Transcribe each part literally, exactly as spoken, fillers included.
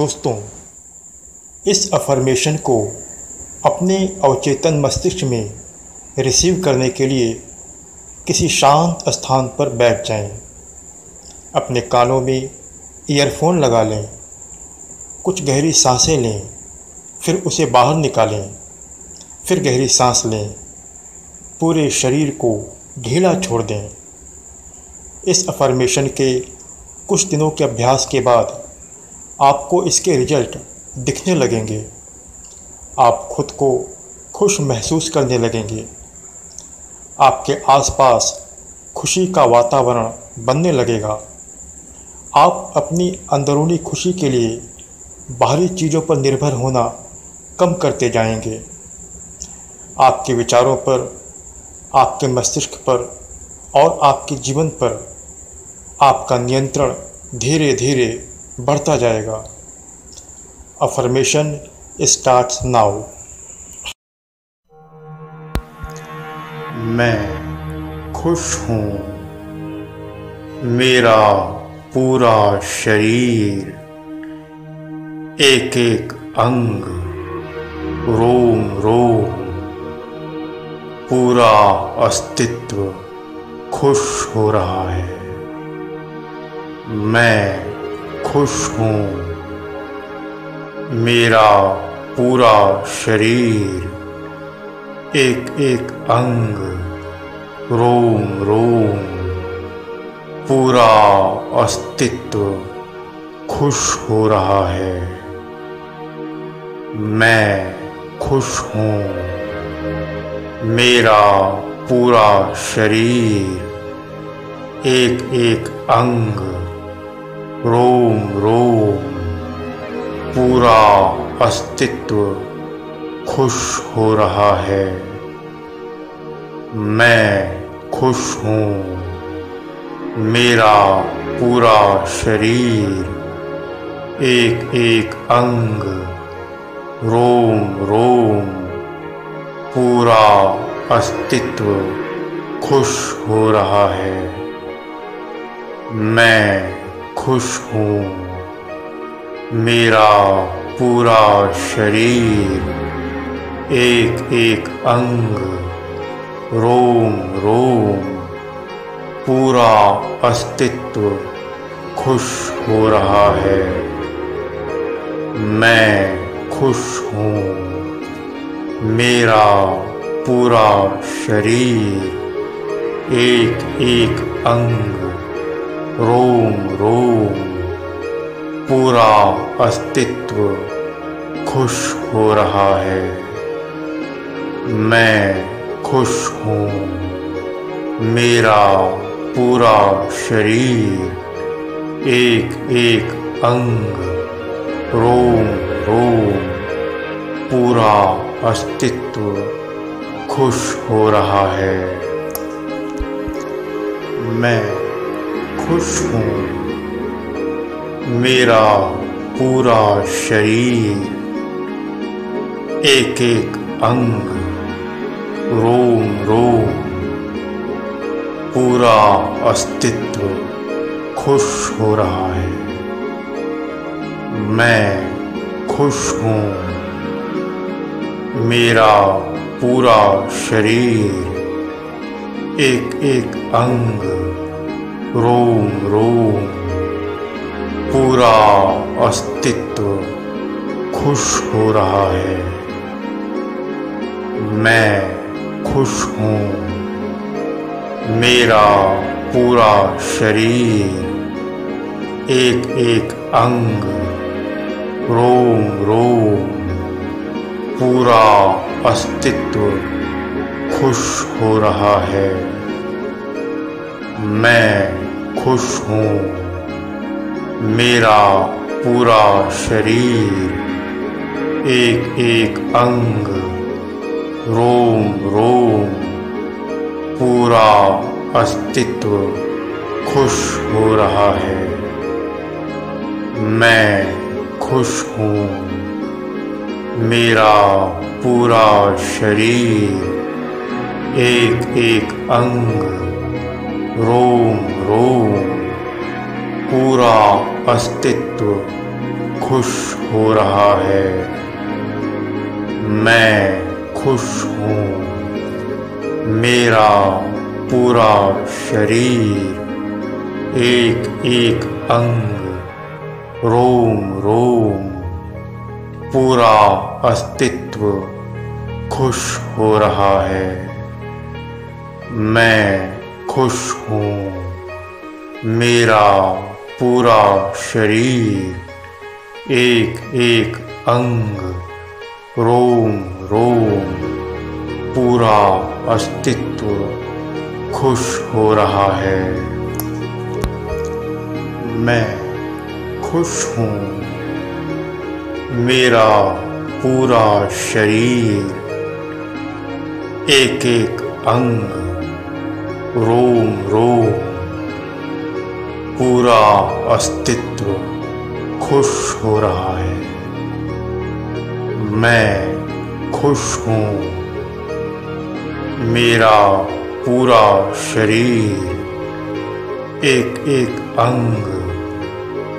दोस्तों, इस अफर्मेशन को अपने अवचेतन मस्तिष्क में रिसीव करने के लिए किसी शांत स्थान पर बैठ जाएं। अपने कानों में ईयरफोन लगा लें, कुछ गहरी सांसें लें, फिर उसे बाहर निकालें, फिर गहरी सांस लें, पूरे शरीर को ढीला छोड़ दें। इस अफर्मेशन के कुछ दिनों के अभ्यास के बाद आपको इसके रिजल्ट दिखने लगेंगे। आप खुद को खुश महसूस करने लगेंगे। आपके आसपास खुशी का वातावरण बनने लगेगा। आप अपनी अंदरूनी खुशी के लिए बाहरी चीज़ों पर निर्भर होना कम करते जाएंगे। आपके विचारों पर, आपके मस्तिष्क पर और आपके जीवन पर आपका नियंत्रण धीरे धीरे बढ़ता जाएगा। Affirmation starts now. मैं खुश हूँ। मेरा पूरा शरीर, एक एक अंग, रोम रोम, पूरा अस्तित्व खुश हो रहा है। मैं खुश हूँ। मेरा पूरा शरीर, एक एक अंग, रोम रोम, पूरा अस्तित्व खुश हो रहा है। मैं खुश हूँ। मेरा पूरा शरीर, एक एक अंग, रोम रोम, पूरा अस्तित्व खुश हो रहा है। मैं खुश हूँ। मेरा पूरा शरीर, एक एक अंग, रोम रोम, पूरा अस्तित्व खुश हो रहा है। मैं खुश हूँ। मेरा पूरा शरीर, एक एक अंग, रोम रोम, पूरा अस्तित्व खुश हो रहा है। मैं खुश हूँ। मेरा पूरा शरीर, एक एक अंग, रोम रोम, पूरा अस्तित्व खुश हो रहा है। मैं खुश हूँ। मेरा पूरा शरीर, एक एक अंग, रोम रोम, पूरा अस्तित्व खुश हो रहा है। मैं खुश हूँ। मेरा पूरा शरीर, एक एक अंग, रोम रोम, पूरा अस्तित्व खुश हो रहा है। मैं खुश हूँ। मेरा पूरा शरीर, एक एक अंग, रोम रोम, पूरा अस्तित्व खुश हो रहा है। मैं खुश हूँ। मेरा पूरा शरीर, एक एक अंग, रोम रोम, पूरा अस्तित्व खुश हो रहा है। मैं खुश हूँ। मेरा पूरा शरीर, एक एक अंग, रोम रोम, पूरा अस्तित्व खुश हो रहा है। मैं खुश हूँ। मेरा पूरा शरीर, एक एक अंग, रोम रोम, पूरा अस्तित्व खुश हो रहा है, मैं खुश हूँ। मेरा पूरा शरीर, एक एक अंग, रोम रोम, पूरा अस्तित्व खुश हो रहा है, मैं खुश हूँ। मेरा पूरा शरीर, एक एक अंग, रोम रोम, पूरा अस्तित्व खुश हो रहा है, मैं खुश हूँ। मेरा पूरा शरीर, एक एक अंग, रोम रोम, पूरा अस्तित्व खुश हो रहा है, मैं खुश हूँ। मेरा पूरा शरीर, एक एक अंग,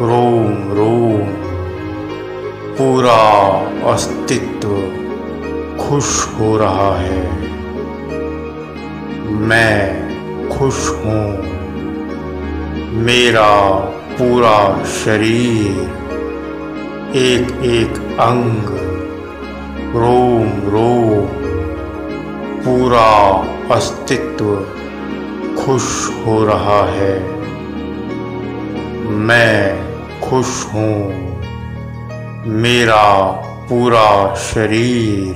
रोम रोम, पूरा अस्तित्व खुश हो रहा है, मैं खुश हूँ। मेरा पूरा शरीर, एक एक अंग, रोम रोम, पूरा अस्तित्व खुश हो रहा है, मैं खुश हूँ। मेरा पूरा शरीर,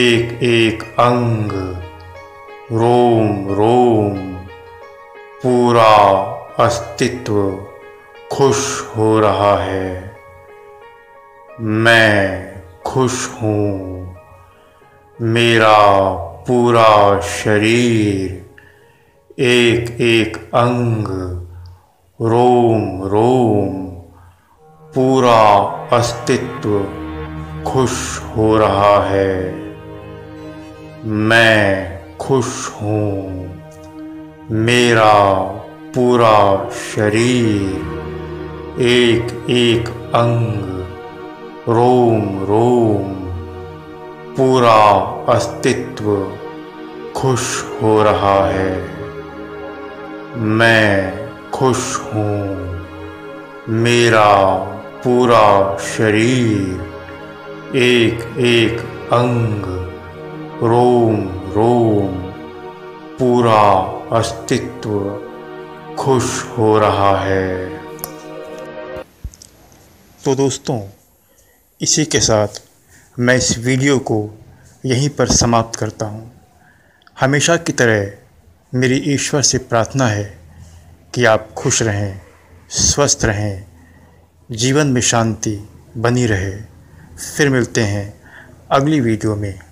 एक एक अंग, रोम रोम, पूरा अस्तित्व खुश हो रहा है, मैं खुश हूँ। मेरा पूरा शरीर, एक एक अंग, रोम रोम, पूरा अस्तित्व खुश हो रहा है, मैं खुश हूँ। मेरा पूरा शरीर, एक एक अंग, रोम रोम, पूरा अस्तित्व खुश हो रहा है, मैं खुश हूँ। मेरा पूरा शरीर, एक एक अंग, रोम रोम, पूरा अस्तित्व खुश हो रहा है। तो दोस्तों, इसी के साथ मैं इस वीडियो को यहीं पर समाप्त करता हूँ। हमेशा की तरह मेरी ईश्वर से प्रार्थना है कि आप खुश रहें, स्वस्थ रहें, जीवन में शांति बनी रहे। फिर मिलते हैं अगली वीडियो में।